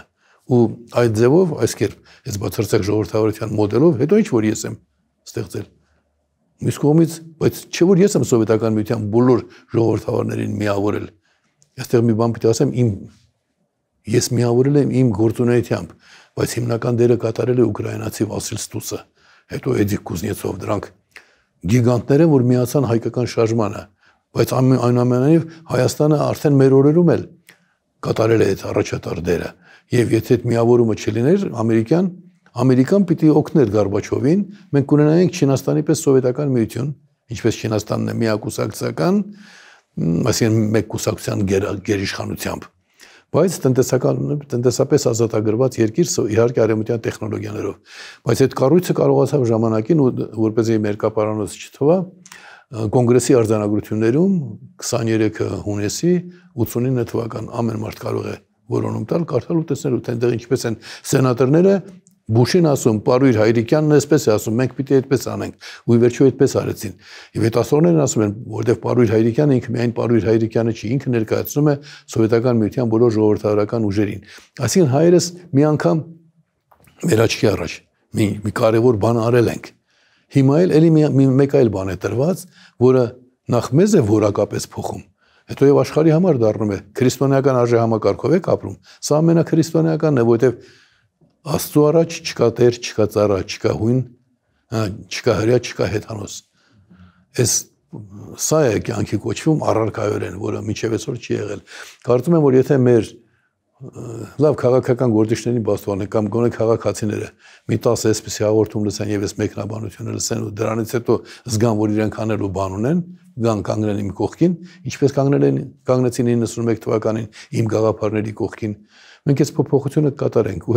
ու այդ ձևով, այս կերպ, այս բացարձակ ժողովրդավարության մոդելով, հետո ինչ որ ես եմ ստեղծել։ Մյուս կողմից, բայց չէ որ ես եմ սովետական միության բոլոր ժողովրդավարներին միավորել։ Այստեղ մի բան պիտի ասեմ, ես միավորել եմ իմ գործունեությամբ, բայց հիմնական դերը կատարել է ուկրաինացի Վասիլ Ստուսը, հետո Էդիկ Գուznitsov, դրանք գիգանտներ են, որ միացան հայկական շարժմանը, բայց այնուամենայնիվ Հայաստանը արդեն մեր օրերում էլ կատարել է այդ առաջատար դերը, եւ եթե այդ միավորումը չլիներ, ամերիկան պիտի օգներ Գարբաչովին, մենք կունենայինք Չինաստանի պես սովետական միություն, ինչպես Չինաստանն է միակուսակցական, այսինքն մեկ կուսակցության գերիշխանությամբ։ Բայց տնտեսապես ազատագրված երկիր, իհարկե արևմտյան տեխնոլոգիաներով, բայց այդ կառույցը կարողացավ ժամանակին, որպեսզի մերկապարանոց չթվա, կոնգրեսի արձանագրություններում 23 հունիսի 89 թվական ամեն մարդ կարող է որոնում տալ, կարդալ ու տեսնել, այնտեղ ինչպես են սենատորները Բուշին ասում, Պարույր Հայրիկյանն էսպես է ասում, մենք պիտի այդպես անենք, ու ի վերջո այդպես արեցին։ Եվ այդ ասորներն ասում են, որտեղ Պարույր Հայրիկյանը ինքը միայն Պարույր Հայրիկյանը չի, ինքը ներկայացնում է սովետական միության բոլոր ժողովրդավարական ուժերին։ Այսինքն հայերս մի անգամ մեր աչքի առաջ մի կարևոր բան արել ենք։ Հիմա էլ էլի մեկ այլ բան է տրված, որը նախ մեզ է որակապես փոխում, հետո եւ աշխարհի համար դառնում է քրիստոնեական արժեհամակարգով է ապրում։ Սա ամենաքրիստոնեականն է, որովհետեւ Աստծո առաջ չկա տեր, չկա ծառա, չկա հույն, չկա հրեա, չկա հեթանոս։ Այս սա է կյանքի կոչվում առարկայորեն, որը մինչև այսօր չի եղել։ Կարծում եմ, որ եթե մեր լավ քաղաքական գործիչների բաստողներ կամ գոնե քաղաքացիները մի 10 այսպես հաղորդում լսեն եւ այս մեկնաբանությունը լսեն ու դրանից հետո զգան, որ իրենք անելու բան ունեն, գան կանգնեն իմ կողքին, ինչպես կանգնեցին 91 թվականին իմ գաղափարների կողքին, մենք այս փոփոխությունը կկատարենք ու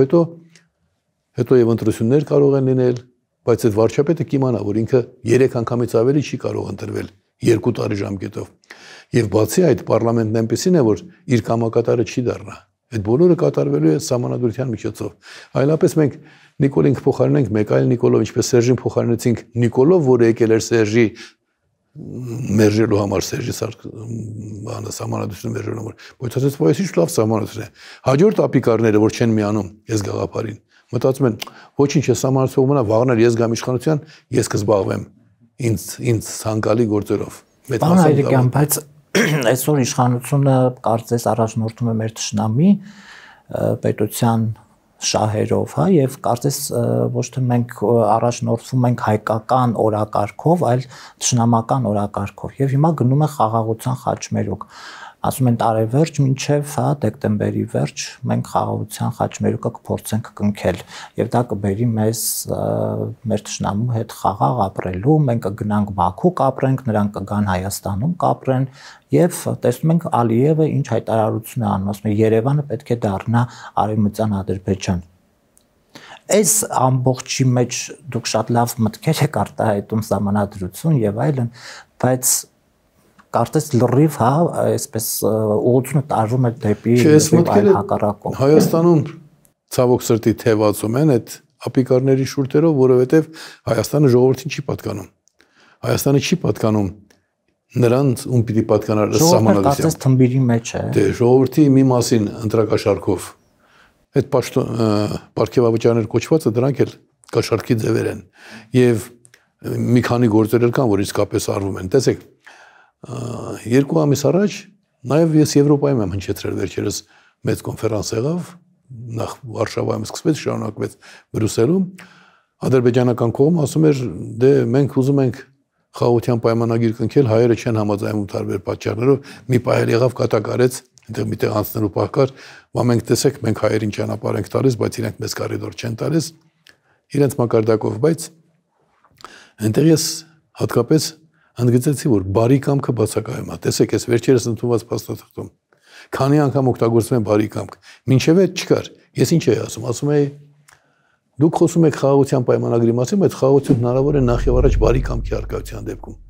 հետո եւ ընտրություններ կարող են լինել, բայց այդ վարչապետը կիմանա, որ ինքը 3 անգամից ավելի չի կարող ընտրվել 2 տարի ժամկետով։ Եվ բացի այդ, պարլամենտն այնպեսին է, որ իր կամակատարը չի դառնա։ Այդ բոլորը կատարվելու է համանadrության միջոցով։ Այլապես մենք Նիկոլին փոխարինենք մեկ այլ Նիկոլով, ինչպես Սերժին փոխարինեցինք Նիկոլով, որը եկել էր Սերժի մերժելու համար, Սերժի համանadrությունը մերժելու համար։ Բայց ասես, բայց ի՞նչ լավ համանadrություն է։ Հաջորդ ապիկարները, որ չեն միանում այս գաղափարին, մտածում են, ոչինչ է համանadrությունը մնա, վաղներ ես գամ իշխանության, ես կզբաղվեմ ինձ ցանկալի գործերով։ Մեծ մասը այսօր իշխանությունը կարծես առաջնորդում է մեր ճշնամի պետության շահերով, հա, եւ կարծես ոչ թե մենք առաջնորդվում ենք հայկական օրակարգով, այլ ճշնամական օրակարգով։ Եվ հիմա գնում է խաղաղության խաչմերուկ։ Ասում են տարեվերջ մինչև, հա, դեկտեմբերի վերջ մենք խաղաղության խաչմերուկը կփորձենք կնքել եւ դա կբերի մեզ մեր ճշնամու հետ խաղաղ ապրելու, մենք կգնանք Բաքու կապրենք, նրանք կգան Հայաստանում կապրեն եւ տեսնում ենք Ալիևը ինչ հայտարարություն է անում, ասում է Երևանը պետք է դառնա Արևմտյան Ադրբեջան։ Այս ամբողջի մեջ դուք շատ լավ մտքեր եք արտահայտում, համանadrություն եւ այլն, բայց Cartes լրիվ, հա, այսպես ուղղությունը տարվում է դեպի հակառակը։ Հայաստանում ցավոք սրտի թևածում են այդ ապիկարների շուրթերով, որովհետև Հայաստանը ժողովրդին չի պատկանում։ Հայաստանը չի պատկանում նրանց, ում պիտի պատկանար համանadrության։ Ժողովուրդը թմբիրի մեջ է։ Դե, ժողովրդի մի մասին ընտրակաշարքով այդ պարգևավճարներ կոչվածը դրանք էլ կաշառքի ձևեր են։ Եվ մի քանի գործեր կան, որ իսկապես արվում են։ Տեսեք, երկու ամիս առաջ նաև ես Եվրոպայում եմ հնչեցրել, վերջերս մեծ կոնֆերանս եղավ, նախ Վարշավայում սկսվեց, շարունակվեց Բրյուսելում, ադրբեջանական կողմը ասում էր, դե մենք ուզում ենք խաղաղության պայմանագիր կնքել, հայերը չեն համաձայնում տարբեր պատճառներով, մի պահել եղավ կատակարեց, այնտեղ միտեղ անցնելու պահ կար, «Բա մենք տեսեք, մենք հայերին ճանապարհ ենք տալիս, բայց իրենք մեզ կարիդոր չեն տալիս», իրենց մակարդակով, բայց այնտեղ ես հատկապես Անգծեցի, որ բարի կամքը բացակայում է։ Տեսեք, այս վերջերս ընդունված փաստաթղթում քանի անգամ օգտագործվում է բարի կամքը։ Մինչև այդ չկար։ Ես ինչ էի ասում, ասում էի դուք խոսում եք խաղաղության պայմանագրի մասին, բայց խաղաղությունը հնարավոր է նախ եւ առաջ բարի կամքի արկայության դեպքում։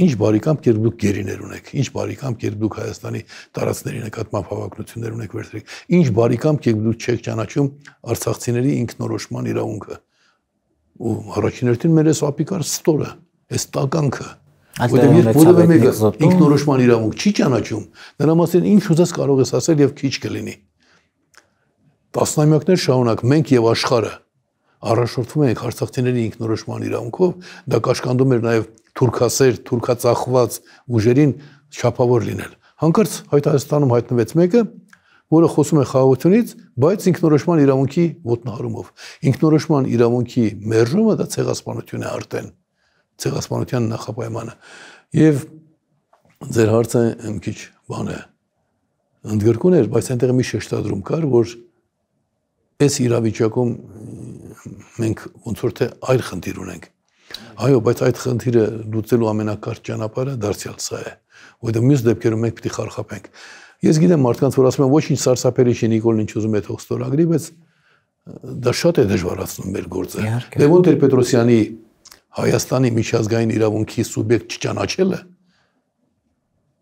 Ինչ բարի կամք, երբ դուք գերիներ ունեք, ինչ բարի կամք, երբ դուք Հայաստանի տարածքների նկատմամբ հավակնություններ ունեք վերցրեք, ինչ բարի կամք, երբ դուք չեք ճանաչում արցախցիների ինքնորոշման իրավունքը։ Ու առաջին հերթին մեր այս ապիկար ստորը Այս տականքը, որտեղ որևէ մեկը ինքնորոշման իրավունք չի ճանաչում, նրա մասին ինչ ուզես կարող ես ասել եւ քիչ կլինի։ Տասնամյակներ շարունակ մենք եւ աշխարհը առաջնորդվում ենք արցախցիների ինքնորոշման իրավունքով, դա կաշկանդում էր նաեւ թուրքասեր, թուրքածախված ուժերին շափավոր լինել։ Հանկարծ Հայաստանում հայտնվեց մեկը, որը խոսում է խաղաղությունից, բայց ինքնորոշման իրավունքի ոտնահարումով։ Ինքնորոշման իրավունքի մերժումը դա ցեղասպանություն է արդեն։ Ցեղասպանության նախապայմանը եւ ձեր հարցը մի քիչ բան է ընդգրկուն էր, բայց այնտեղ մի շեշտադրում կար, որ այս իրավիճակում մենք ոնց որ թե այլ խնդիր ունենք։ Այո, բայց այդ խնդիրը լուծելու ամենակարճ ճանապարհը դարձյալ սա է, որտեղ մյուս դեպքերում մենք պիտի խարխափենք։ Ես գիտեմ մարդկանց, որ ասում են ոչինչ սարսափելի չի, Նիկոլն ինչ ուզում է թող ստորագրի, բայց դա շատ է դժվարացնում մեր գործը։ Լևոն Տեր-Պետրոսյանի Հայաստանի միջազգային իրավունքի սուբյեկտ չճանաչելը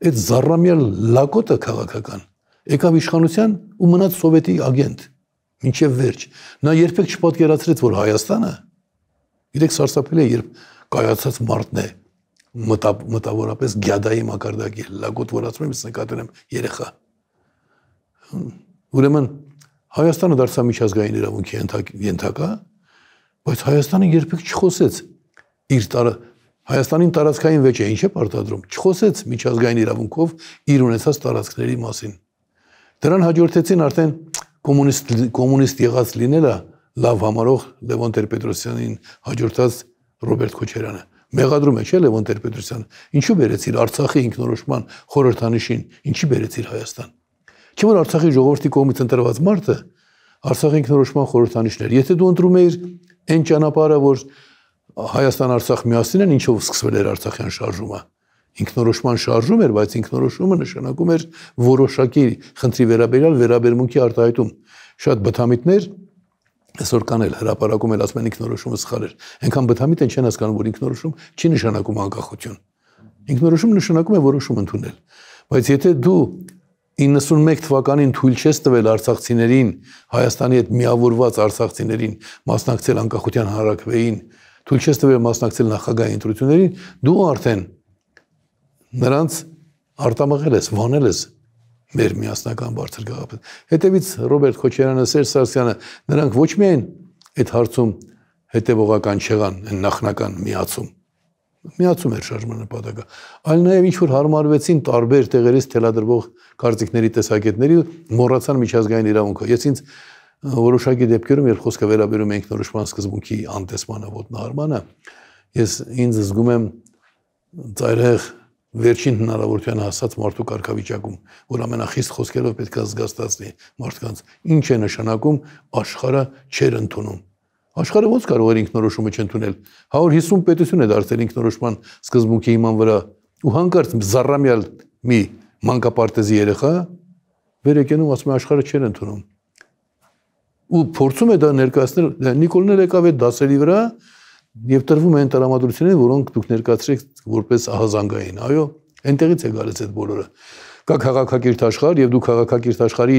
այդ զառամյալ լակոտը քաղաքական եկավ իշխանության ու մնաց սովետի ագենտ մինչև վերջ նա երբեք չպատկերացրեց որ Հայաստանը իրեք սարսափել է երբ կայացած մարդն է մտավորապես գյադայի մակարդակի լակոտ որացում եմ ես նկատել եմ երեխա ուրեմն Հայաստանը դարձավ միջազգային իրավունքի ենթակա բայց Հայաստանը երբեք չխոսեց Հայաստանին տարածքային վեճ է, ինչ է պարտադրում, չխոսեց միջազգային իրավունքով իր ունեցած տարածքների մասին։ Դրան հաջորդեցին արդեն կոմունիստ եղած լինելը լավ համարող Լևոն Տեր-Պետրոսյանին հաջորդած Ռոբերտ Քոչարյանը։ Մեղադրում է, չէ՞ Լևոն Տեր-Պետրոսյանը։ Ինչու բերեց իր Արցախի ինքնորոշման խորհրդանիշին, ինչի բերեց իր Հայաստան։ Չէ՞ որ Արցախի ժողովրդի կողմից ընտրված մարդը Արցախի ինքնորոշման խորհրդանիշն էր։ Եթե դու ընտրում էիր այն ճանապարհը, որ Հայաստան-Արցախ միասին են ինչով սկսվել էր Արցախյան շարժումը։ Ինքնորոշման շարժում էր, բայց ինքնորոշումը նշանակում էր որոշակի խնդրի վերաբերյալ վերաբերմունքի արտահայտում։ Շատ բթամիտներ այսօր կան էլ հրապարակում էլ ասում են ինքնորոշումը սխալ էր։ Այնքան բթամիտ են չեն հասկանում, որ ինքնորոշում չի նշանակում անկախություն։ Ինքնորոշում նշանակում է որոշում ընդունել։ Բայց եթե դու 91 թվականին թույլ չես տվել արցախցիներին, Հայաստանի հետ միավորված արցախցիներին մասնակցել անկախության հանրաքվեին, թույլ չես տվել մասնակցել նախագահի ընտրություններին, դու արդեն նրանց արտամղել ես, վանել ես մեր միասնական բարձր գաղափար։ Հետևից Ռոբերտ Քոչարյանը, Սերժ Սարգսյանը, նրանք ոչ միայն այդ հարցում հետևողական չեղան, նախնական միացում էր շարժման նպատակը, այլ նաև ինչ որ հարմարվեցին տարբեր տեղերից թելադրվող կարծիքների, տեսակետների, մոռացան միջազգային իրավունքը։ Ես ինձ որոշակի դեպքերում, երբ խոսքը վերաբերում է ինքնորոշման սկզբունքի անտեսմանը, ոտնահարմանը, ես ինձ զգում եմ ծայրահեղ վերջին հնարավորության հասած մարդու կարգավիճակում, որ ամենախիստ խոսքերով պետք է զգաստացնի մարդկանց, ինչ է նշանակում աշխարհը չեր ընդունում։ Աշխարհը ոնց կարող էր ինքնորոշումը չընդունել։ 150 պետություն է դարձել ինքնորոշման սկզբունքի հիման վրա, ու հանկարծ զառամյալ մի մանկապարտեզի երեխա վեր եկենում ասում է աշխարհը չեր ընդունում։ Ու փորձում է դա ներկայացնել, Նիկոլն էլ եկավ այդ դասերի վրա, և տրվում են տրամադրությունները, որոնք դուք ներկայացրեք որպես ահազանգային, այո, այնտեղից է գալիս այդ բոլորը։ Կա քաղաքակիրթ աշխարհ, և դու քաղաքակիրթ աշխարհի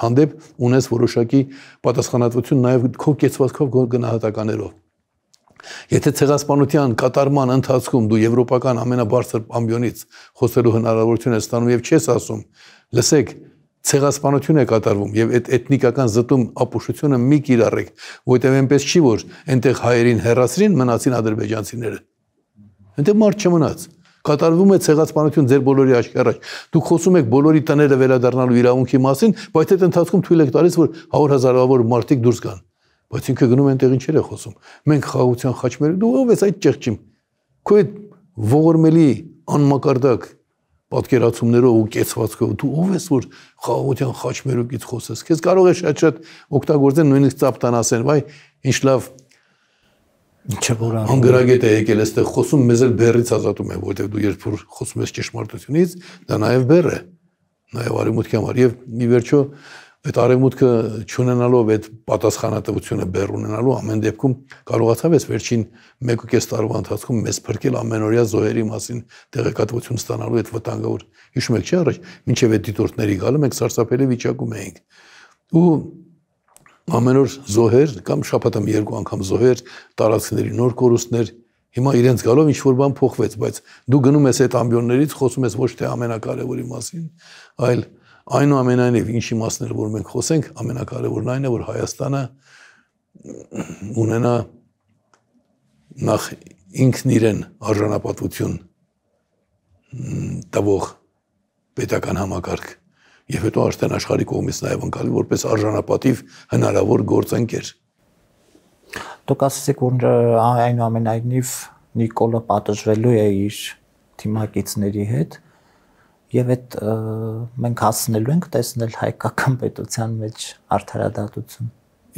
հանդեպ ունես որոշակի պատասխանատվություն նաև քո կեցվածքով, քո գնահատականներով։ Եթե ցեղասպանության կատարման ընթացքում դու եվրոպական ամենաբարձր ամբիոնից խոսելու հնարավորություն ես ստանում և չես ասում, լսեք, ցեղասպանություն է կատարվում եւ այդ էթնիկական զտում ապուշությունը մի կիրառեք, որտեղ այնպես չի, որ այնտեղ հայերին հերացրին, մնացին ադրբեջանցիները։ Այնտեղ մարդ չմնաց։ Կատարվում է ցեղասպանություն ձեր բոլորի աչքերաջ։ Դուք խոսում եք բոլորի տները վերադառնալու իրավունքի մասին, բայց այդ ընթացքում թույլ եք տալիս, որ 100,000-ավոր մարդիկ դուրս գան։ Բայց ինքը գնում է այնտեղ ինչեր է խոսում։ Մենք խաղաղության խաչմերուկ, դու ով ես այդ ճեղճիմ։ Քո այդ ողորմելի անմակարդակ պատկերացումներով ու կեցվածքով, դու ով ես, որ խաղաղության խաչմերուկից խոսես, քեզ կարող է շատ-շատ օգտագործել, նույնիսկ ծապտան ասեն, վայ, ինչ լավ անգրագետ է եկել այստեղ խոսում, մեզ էլ բեռից ազատում է, որտեղ դու երբ որ խոսում ես ճշմարտությունից, դա նաև բեռ է, նաև արևմուտքի համար, և ի վերջո այդ արևմուտքը չունենալով այդ պատասխանատվությունը բեռ ունենալու, ամեն դեպքում կարողացավ այս վերջին 1.5 տարվա ընթացքում մեզ փրկել ամենօրյա զոհերի մասին տեղեկատվություն ստանալու այդ վտանգավոր, հիշում եք չէ՞ առաջ, մինչև այդ դիտորդների գալը մենք սարսափելի վիճակում էինք։ Ու ամեն օր զոհեր կամ շաբաթամ 2 անգամ զոհեր, տարածքների նոր կորուստներ, հիմա իրենց գալով ինչ-որ բան փոխվեց, բայց դու գնում ես այդ ամբիոններից, խոսում ես ոչ թե ամենակարևորի մասին, այլ այնուամենայնիվ, ինչի մասն էլ որ մենք խոսենք, ամենակարևորն այն է, որ Հայաստանը ունենա նախ ինքն իրեն արժանապատվություն տվող պետական համակարգ, և հետո արդեն աշխարհի կողմից նաև ընկալվի որպես արժանապատիվ հնարավոր գործընկեր։ Դուք ասացիք, որ այնուամենայնիվ Նիկոլը պատժվելու է իր թիմակիցների հետ, և այդ մենք հասնելու ենք տեսնել հայկական պետության մեջ արդարադատություն։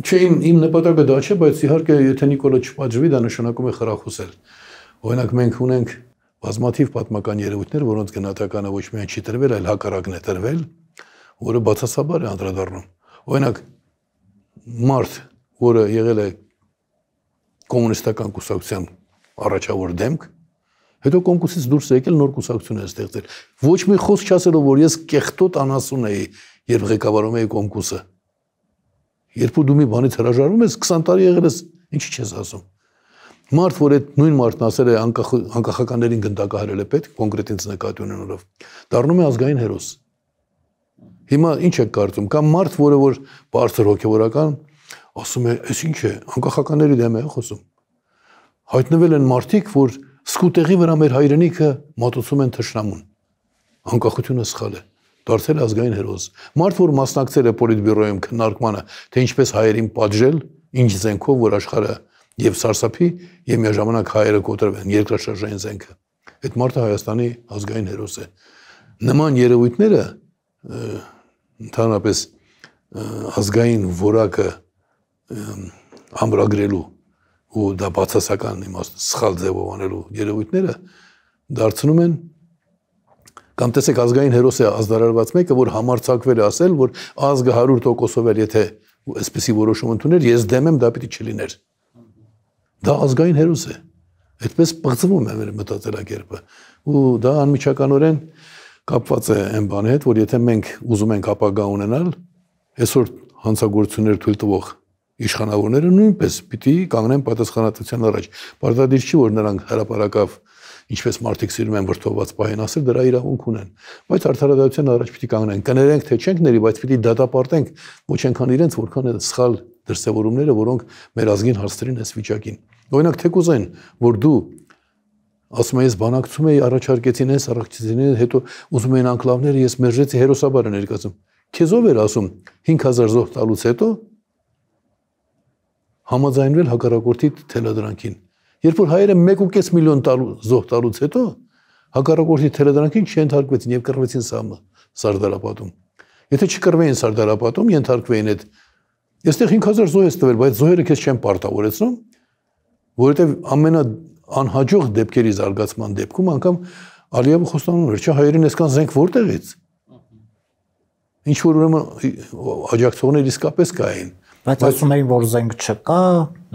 Չէ, իմ նպատակը դա չէ, բայց իհարկե, եթե Նիկոլը չպատժվի, դա նշանակում է խրախուսել։ Օրինակ, մենք ունենք բազմաթիվ պատմական երևույթներ, որոնց գնահատականը ոչ միայն չի տրվել, այլ հակառակն է տրվել, որը բացասաբար է անդրադառնում։ Օրինակ, մարդ, որը եղել է կոմունիստական կուսակցության առաջավոր դեմք, հետո կոմկուսից դուրս եկել, նոր կուսակցություն է ստեղծել։ Ոչ մի խոսք չասելով, որ ես կեղտոտ անասուն էի, երբ ղեկավարում էի կոմկուսը։ Երբ դու մի բանից հրաժարվում ես, 20 տարի եղել ես, ինչի՞ չես ասում։ Մարդ, որ այդ նույն մարդն ասել է անկախականներին գնդակահարել է պետք, կոնկրետ ինձ նկատի ունենալով, դառնում է ազգային հերոս։ Հիմա ի՞նչ եք կարծում, կամ մարդ, որը որ բարձր հոգևորական, ասում է, «Էս ի՞նչ է, անկախականների դեմ է խոսում»։ Հայտնվել են մարդիկ, որ սկուտեղի վրա մեր հայրենիքը մատուցում են թշնամուն։ Անկախությունը սխալ է, դարձել է ազգային հերոս։ Մարդ, որ մասնակցել է Պոլիտբյուրոյում քննարկմանը, թե ինչպես հայերին պատժել, ինչ զենքով, որ աշխարհը եւ սարսափի, եւ միաժամանակ հայերը կոտրվեն, երկրաշարժային զենքը։ Այդ մարդը Հայաստանի ազգային հերոս է։ Նման երևույթները ընդհանրապես ազգային որակը ամրագրելու ու դա բացասական իմաստ սխալ ձևով անելու երևույթները դարձնում են, կամ տեսեք ազգային հերոս է ազդարարված մեկը, որ համարձակվել է ասել, որ ազգը 100%-ով էլ եթե այսպիսի որոշում ընդուներ, ես դեմ եմ, դա պիտի չլիներ։ Դա ազգային հերոս է, այդպես պղծվում է մեր մտածելակերպը, ու դա անմիջականորեն կապված է այն բանի հետ, որ եթե մենք ուզում ենք ապագա ունենալ, այսօր հանցագործություններ թույլ տվող իշխանավորները նույնպես պիտի կանգնեն պատասխանատվության առաջ։ Պարտադիր չի, որ նրանք հրապարակավ, ինչպես մարդիկ սիրում են վրդովված պահին ասել, դրա իրավունք ունեն, բայց արդարադատության առաջ պիտի կանգնեն։ Կներենք թե չենք ների, բայց պիտի դատապարտենք ոչ այնքան իրենց, որքան է սխալ դրսևորումները, որոնք մեր ազգին հասցրին այս վիճակին։ Օրինակ թեկուզ այն, որ դու ասում ես բանակցում էի, առաջարկեցին ես, առաջարկեցին, հետո ուզում էին անկլավները, ես մերժեցի, հերոսաբար ներկայացում։ Քեզ ով էր ասում 5000 զոհ տալուց հետո համաձայնվել հակառակորդի թելադրանքին։ Երբ որ հայերը 1.5 միլիոն զոհ տալուց հետո հակառակորդի թելադրանքին չենթարկվեցին եւ կռվեցին Զարդարապատում։ Եթե չկռվեին Զարդարապատում, ենթարկվեին այդ։ Այստեղ 5000 զոհ ես տվել, բայց զոհերը քեզ չեն պարտավորեցնում, որովհետեւ անհաջող դեպքերի զարգացման դեպքում անգամ Ալիևը խոստանում էր, չէ՞ հայերին այսքան զենք որտեղից։ Ինչ որ ուրեմն աջակցողներ իսկապես կային։ Բայց ասում էին, որ զենք չկա,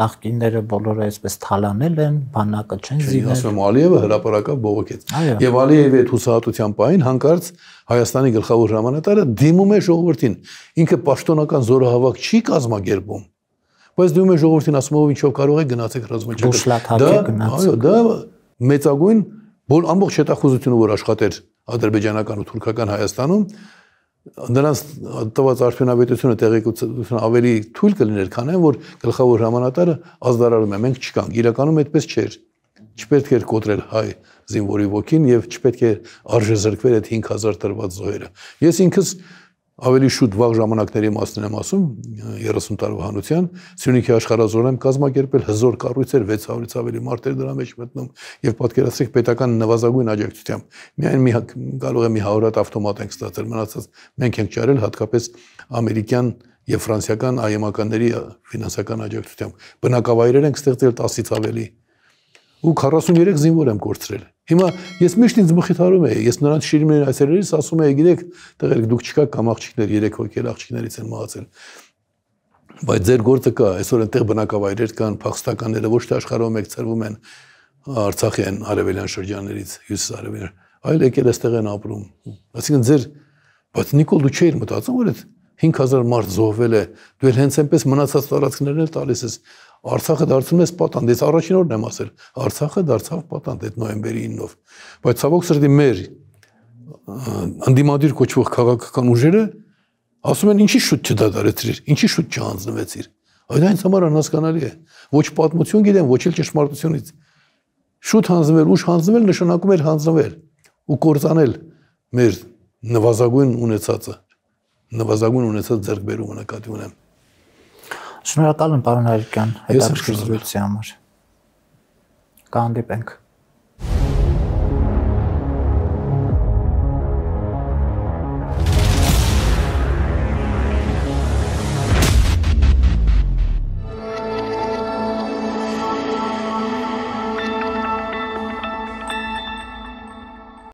նախկինները բոլորը այսպես թալանել են, բանակը չեն զինել։ Ասում Ալիևը հրապարակավ բողոքեց։ Եվ Ալիևի այդ հուսահատության պահին հանկարծ Հայաստանի գլխավոր հրամանատարը դիմում է ժողովրդին։ Ինքը պաշտոնական զորահավաք չի կազմակերպում, բայց դու մեր ժողովրդին ասում ով ինչով կարող է գնացեք ռազմաճակատը։ Դա մեծագույն ամբողջ հետախուզությունը, որ աշխատեր ադրբեջանական ու թուրքական Հայաստանում, նրանց տված արդյունավետությունը, տեղեկությունը ավելի թույլ կլիներ, քան այն, որ գլխավոր հրամանատարը ազդարարում է, մենք չկանք։ Իրականում այդպես չէր։ Չպետք էր կոտրել հայ զինվորի ոգին եւ չպետք է արժեզրկվել այդ 5000 տրված զոհերը։ Ես ինքս ավելի շուտ վաղ ժամանակների մասն եմ ասում, 30 տարվա հանության, Սյունիքի աշխարհազորը եմ կազմակերպել, հզոր կառույց էր, 600-ից ավելի մարդ էր դրա մեջ մտնում, եւ պատկերացրեք պետական նվազագույն աջակցությամբ։ Միայն մի կարող է մի 100 հատ ավտոմատ ենք ստացել, մնացած մենք ենք ճարել հատկապես ամերիկյան եւ ֆրանսիական ԱԵՄ-ականների ֆինանսական աջակցությամբ։ Բնակավայրեր ենք ստեղծել 10-ից ավելի ու 43 զինվոր եմ կորցրել։ Հիմա ես միշտ ինձ մխիթարում եմ, ես նրանց շիրիմներ այսերերից ասում եմ, գիտեք, տղերք դուք չկաք կամ աղջիկներ, 3 հոգել աղջիկներից են մահացել։ Բայց ձեր գործը կա, այսօր այնտեղ բնակավայրեր կան, փախստականները ոչ թե աշխարհում եկցրվում են Արցախյան, արևելյան շրջաններից, հյուսիսարևելյան, այլ եկել այստեղ են ապրում։ Այսինքն ձեր, բայց Նիկոլ, դու չէիր մտածում, որ այդ 5000 մարդ զոհվել է, դու էլ հենց այնպես մնացած տարածքներն էլ տալիս ես։ Արցախը դարձնում է պատանդ, ես առաջին օրն եմ ասել, Արցախը դարձավ պատանդ այդ նոյեմբերի 9-ով։ Բայց ցավոք սրտի մեր անդիմադիր կոչվող քաղաքական ուժերը ասում են ինչի շուտ չդադարեցրիր, ինչի շուտ չանձնվեցիր։ Այդ այնց համար անհասկանալի է, ոչ պատմություն գիտեն, ոչ էլ ճշմարտությունից։ Շուտ հանձնվել, ուշ հանձնվել նշանակում էր հանձնվել ու կործանել մեր նվազագույն ունեցած ձեռքբերումը նկատի ունեմ։ Շնորհակալ եմ, պարոն Հայրիկյան, հետաքրքիր զրույցի համար։ Կհանդիպենք։